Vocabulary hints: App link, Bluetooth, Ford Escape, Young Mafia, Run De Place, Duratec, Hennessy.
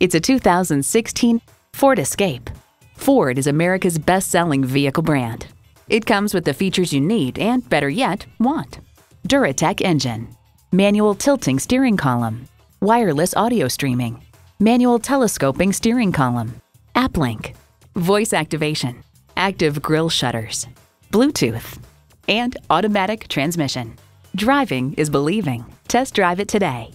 It's a 2016 Ford Escape. Ford is America's best-selling vehicle brand. It comes with the features you need and, better yet, want. Duratec engine, manual tilting steering column, wireless audio streaming, manual telescoping steering column, App link, voice activation, active grille shutters, Bluetooth, and automatic transmission. Driving is believing. Test drive it today.